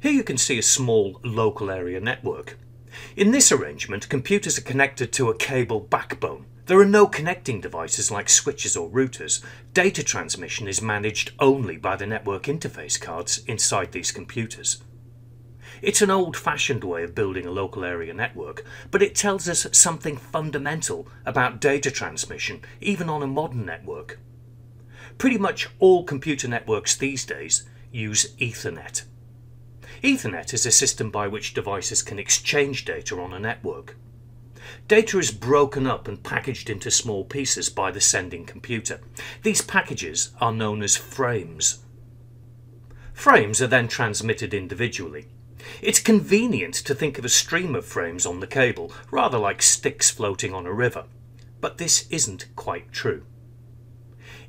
Here you can see a small local area network. In this arrangement, computers are connected to a cable backbone. There are no connecting devices like switches or routers. Data transmission is managed only by the network interface cards inside these computers. It's an old-fashioned way of building a local area network, but it tells us something fundamental about data transmission, even on a modern network. Pretty much all computer networks these days use Ethernet. Ethernet is a system by which devices can exchange data on a network. Data is broken up and packaged into small pieces by the sending computer. These packages are known as frames. Frames are then transmitted individually. It's convenient to think of a stream of frames on the cable, rather like sticks floating on a river, but this isn't quite true.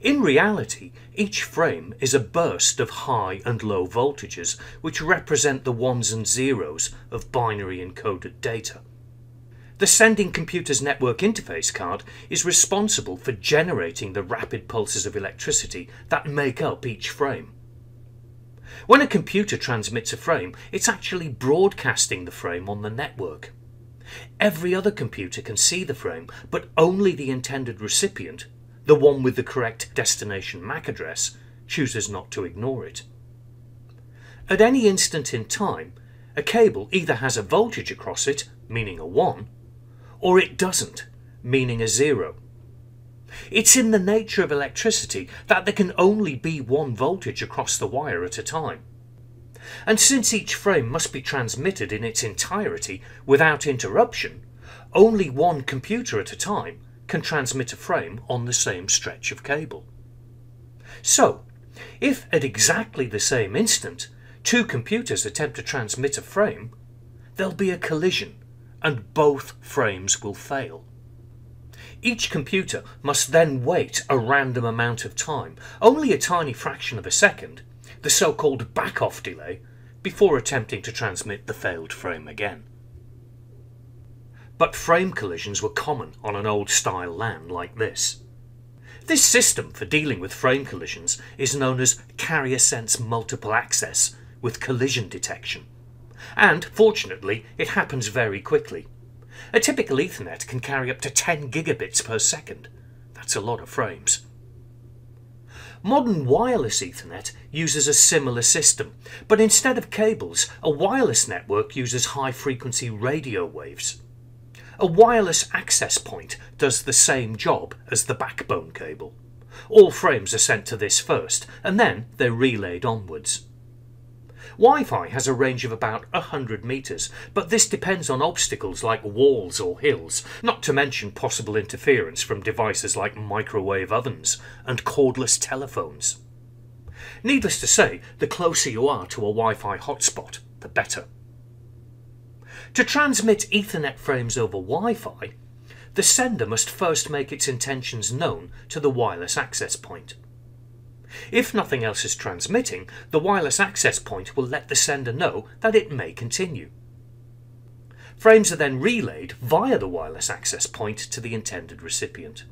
In reality, each frame is a burst of high and low voltages, which represent the ones and zeros of binary encoded data. The sending computer's network interface card is responsible for generating the rapid pulses of electricity that make up each frame. When a computer transmits a frame, it's actually broadcasting the frame on the network. Every other computer can see the frame, but only the intended recipient, the one with the correct destination MAC address, chooses not to ignore it. At any instant in time, a cable either has a voltage across it, meaning a 1, or it doesn't, meaning a 0. It's in the nature of electricity that there can only be one voltage across the wire at a time. And since each frame must be transmitted in its entirety without interruption, only one computer at a time can transmit a frame on the same stretch of cable. So, if at exactly the same instant two computers attempt to transmit a frame, there'll be a collision and both frames will fail. Each computer must then wait a random amount of time, only a tiny fraction of a second, the so-called back-off delay, before attempting to transmit the failed frame again. But frame collisions were common on an old-style LAN like this. This system for dealing with frame collisions is known as Carrier Sense Multiple Access with collision detection. And, fortunately, it happens very quickly. A typical Ethernet can carry up to 10 gigabits per second. That's a lot of frames. Modern wireless Ethernet uses a similar system, but instead of cables, a wireless network uses high-frequency radio waves. A wireless access point does the same job as the backbone cable. All frames are sent to this first, and then they're relayed onwards. Wi-Fi has a range of about 100 metres, but this depends on obstacles like walls or hills, not to mention possible interference from devices like microwave ovens and cordless telephones. Needless to say, the closer you are to a Wi-Fi hotspot, the better. To transmit Ethernet frames over Wi-Fi, the sender must first make its intentions known to the wireless access point. If nothing else is transmitting, the wireless access point will let the sender know that it may continue. Frames are then relayed via the wireless access point to the intended recipient.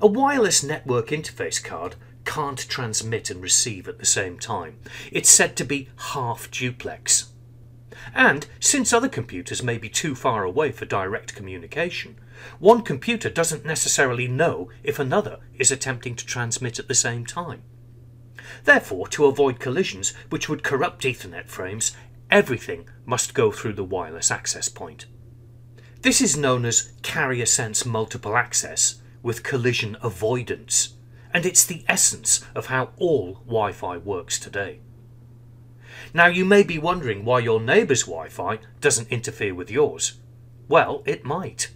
A wireless network interface card can't transmit and receive at the same time. It's said to be half-duplex. And, since other computers may be too far away for direct communication, one computer doesn't necessarily know if another is attempting to transmit at the same time. Therefore, to avoid collisions which would corrupt Ethernet frames, everything must go through the wireless access point. This is known as Carrier Sense Multiple Access with collision avoidance, and it's the essence of how all Wi-Fi works today. Now, you may be wondering why your neighbour's Wi-Fi doesn't interfere with yours. Well, it might.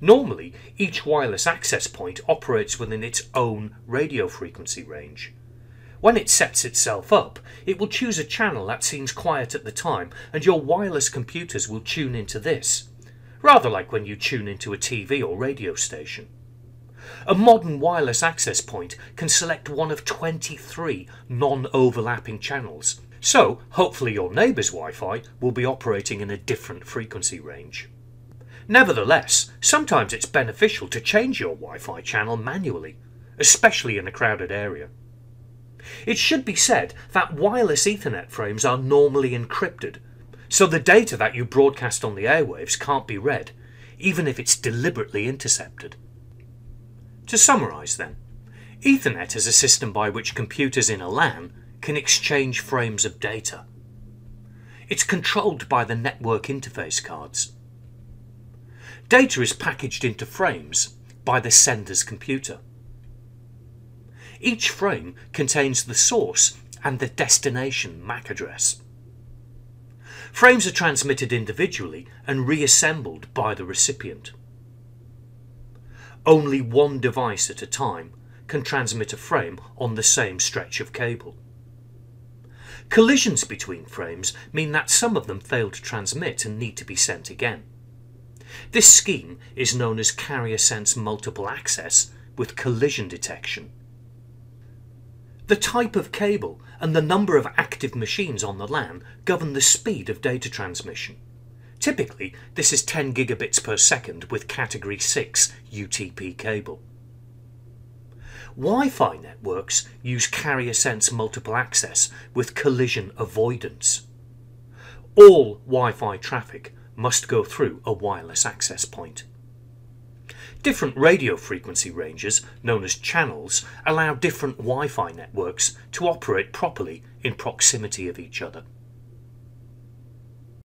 Normally, each wireless access point operates within its own radio frequency range. When it sets itself up, it will choose a channel that seems quiet at the time, and your wireless computers will tune into this, rather like when you tune into a TV or radio station. A modern wireless access point can select one of 23 non-overlapping channels, so hopefully your neighbour's Wi-Fi will be operating in a different frequency range. Nevertheless, sometimes it's beneficial to change your Wi-Fi channel manually, especially in a crowded area. It should be said that wireless Ethernet frames are normally encrypted, so the data that you broadcast on the airwaves can't be read, even if it's deliberately intercepted. To summarise then, Ethernet is a system by which computers in a LAN can exchange frames of data. It's controlled by the network interface cards. Data is packaged into frames by the sender's computer. Each frame contains the source and the destination MAC address. Frames are transmitted individually and reassembled by the recipient. Only one device at a time can transmit a frame on the same stretch of cable. Collisions between frames mean that some of them fail to transmit and need to be sent again. This scheme is known as Carrier Sense Multiple Access with collision detection. The type of cable and the number of active machines on the LAN govern the speed of data transmission. Typically, this is 10 gigabits per second with Category 6 UTP cable. Wi-Fi networks use Carrier Sense Multiple Access with collision avoidance. All Wi-Fi traffic must go through a wireless access point. Different radio frequency ranges, known as channels, allow different Wi-Fi networks to operate properly in proximity of each other.